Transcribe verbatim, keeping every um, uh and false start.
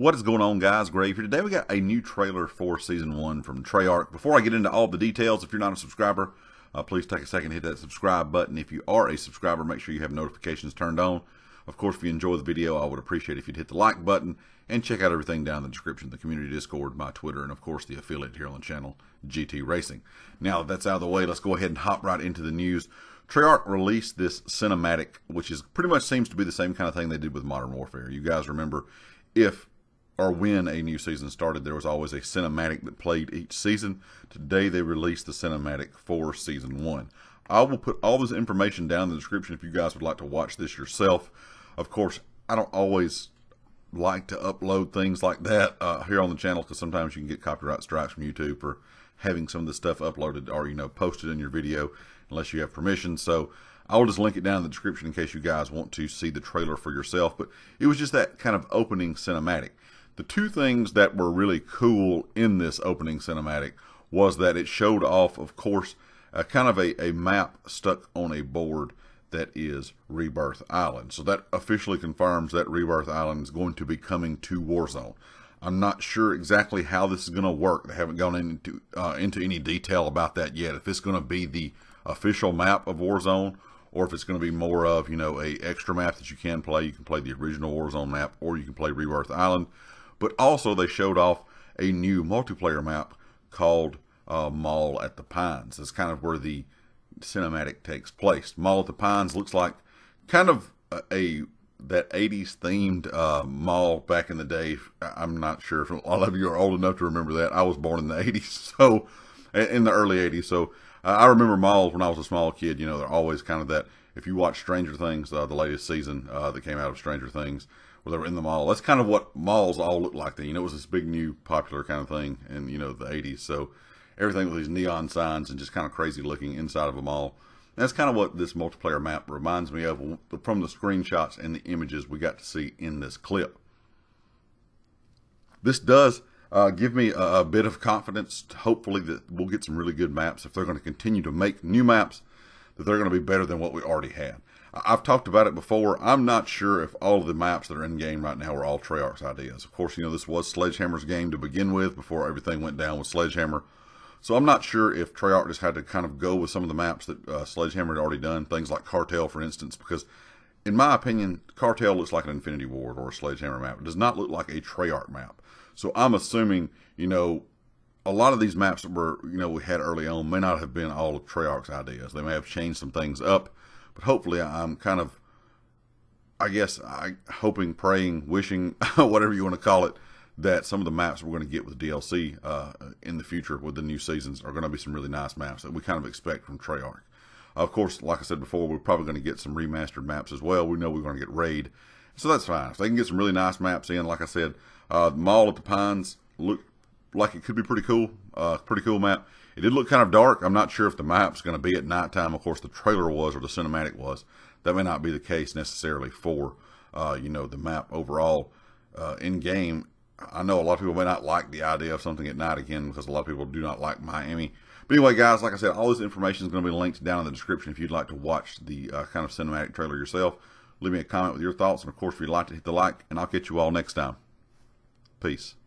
What is going on, guys? Grave here. Today we got a new trailer for Season one from Treyarch. Before I get into all the details, if you're not a subscriber, uh, please take a second, hit that subscribe button. If you are a subscriber, make sure you have notifications turned on. Of course, if you enjoy the video, I would appreciate it if you'd hit the like button and check out everything down in the description, the community Discord, my Twitter, and of course the affiliate here on the channel, G T Racing. Now that that's out of the way, let's go ahead and hop right into the news. Treyarch released this cinematic, which is pretty much seems to be the same kind of thing they did with Modern Warfare. You guys remember, if or when a new season started, there was always a cinematic that played each season. Today they released the cinematic for season one. I will put all this information down in the description if you guys would like to watch this yourself. Of course, I don't always like to upload things like that uh, here on the channel, because sometimes you can get copyright strikes from YouTube for having some of this stuff uploaded or, you know, posted in your video unless you have permission. So I will just link it down in the description in case you guys want to see the trailer for yourself. But it was just that kind of opening cinematic. The two things that were really cool in this opening cinematic was that it showed off, of course, a kind of a, a map stuck on a board that is Rebirth Island. So that officially confirms that Rebirth Island is going to be coming to Warzone. I'm not sure exactly how this is going to work. They haven't gone into, uh, into any detail about that yet. If it's going to be the official map of Warzone, or if it's going to be more of, you know, a extra map that you can play. You can play the original Warzone map, or you can play Rebirth Island. But also they showed off a new multiplayer map called uh, Mall at the Pines. That's kind of where the cinematic takes place. Mall at the Pines looks like kind of a, a that eighties themed uh, mall back in the day. I'm not sure if all of you are old enough to remember that. I was born in the eighties, so in the early eighties. So I remember malls when I was a small kid. You know, they're always kind of that. If you watch Stranger Things, uh, the latest season uh, that came out of Stranger Things, where they were in the mall, that's kind of what malls all look like then. You know, it was this big, new, popular kind of thing in, you know, the eighties. So everything with these neon signs and just kind of crazy looking inside of a mall. And that's kind of what this multiplayer map reminds me of from the screenshots and the images we got to see in this clip. This does Uh, give me a, a bit of confidence, hopefully, that we'll get some really good maps. If they're going to continue to make new maps, that they're going to be better than what we already have. I've talked about it before. I'm not sure if all of the maps that are in game right now are all Treyarch's ideas. Of course, you know, this was Sledgehammer's game to begin with before everything went down with Sledgehammer. So I'm not sure if Treyarch just had to kind of go with some of the maps that uh, Sledgehammer had already done, things like Cartel, for instance, because in my opinion, Cartel looks like an Infinity Ward or a Sledgehammer map. It does not look like a Treyarch map. So I'm assuming, you know, a lot of these maps that were, you know, we had early on may not have been all of Treyarch's ideas. They may have changed some things up, but hopefully I'm kind of, I guess, I hoping, praying, wishing, whatever you want to call it, that some of the maps we're going to get with D L C uh, in the future with the new seasons are going to be some really nice maps that we kind of expect from Treyarch. Of course, like I said before, we're probably going to get some remastered maps as well. We know we're going to get Raid, so that's fine. If they can get some really nice maps in, like I said, uh, the Mall at the Pines looked like it could be pretty cool, uh, pretty cool map. It did look kind of dark. I'm not sure if the map's going to be at nighttime. Of course, the trailer was, or the cinematic was. That may not be the case necessarily for, uh, you know, the map overall uh, in game. I know a lot of people may not like the idea of something at night again, because a lot of people do not like Miami. But anyway, guys, like I said, all this information is going to be linked down in the description if you'd like to watch the uh, kind of cinematic trailer yourself. Leave me a comment with your thoughts. And, of course, if you'd like to, hit the like, and I'll catch you all next time. Peace.